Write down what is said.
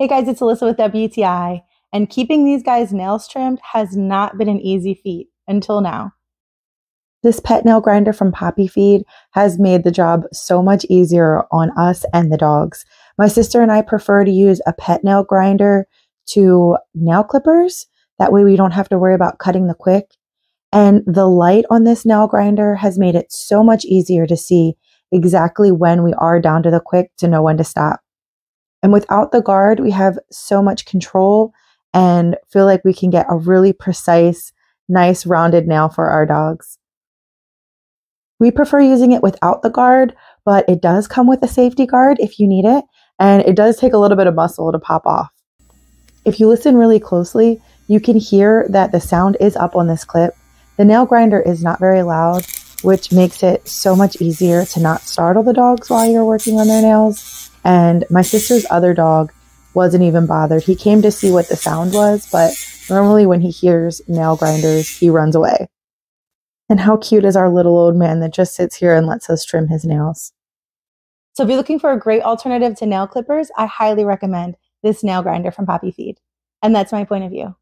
Hey guys, it's Alyssa with WTI, and keeping these guys' nails trimmed has not been an easy feat until now. This pet nail grinder from PAPIFEED has made the job so much easier on us and the dogs. My sister and I prefer to use a pet nail grinder to nail clippers. That way we don't have to worry about cutting the quick. And the light on this nail grinder has made it so much easier to see exactly when we are down to the quick to know when to stop. And without the guard, we have so much control and feel like we can get a really precise, nice rounded nail for our dogs. We prefer using it without the guard, but it does come with a safety guard if you need it, and it does take a little bit of muscle to pop off. If you listen really closely, you can hear that the sound is up on this clip. The nail grinder is not very loud, which makes it so much easier to not startle the dogs while you're working on their nails. And my sister's other dog wasn't even bothered. He came to see what the sound was, but normally when he hears nail grinders, he runs away. And how cute is our little old man that just sits here and lets us trim his nails? So if you're looking for a great alternative to nail clippers, I highly recommend this nail grinder from PAPIFEED. And that's my point of view.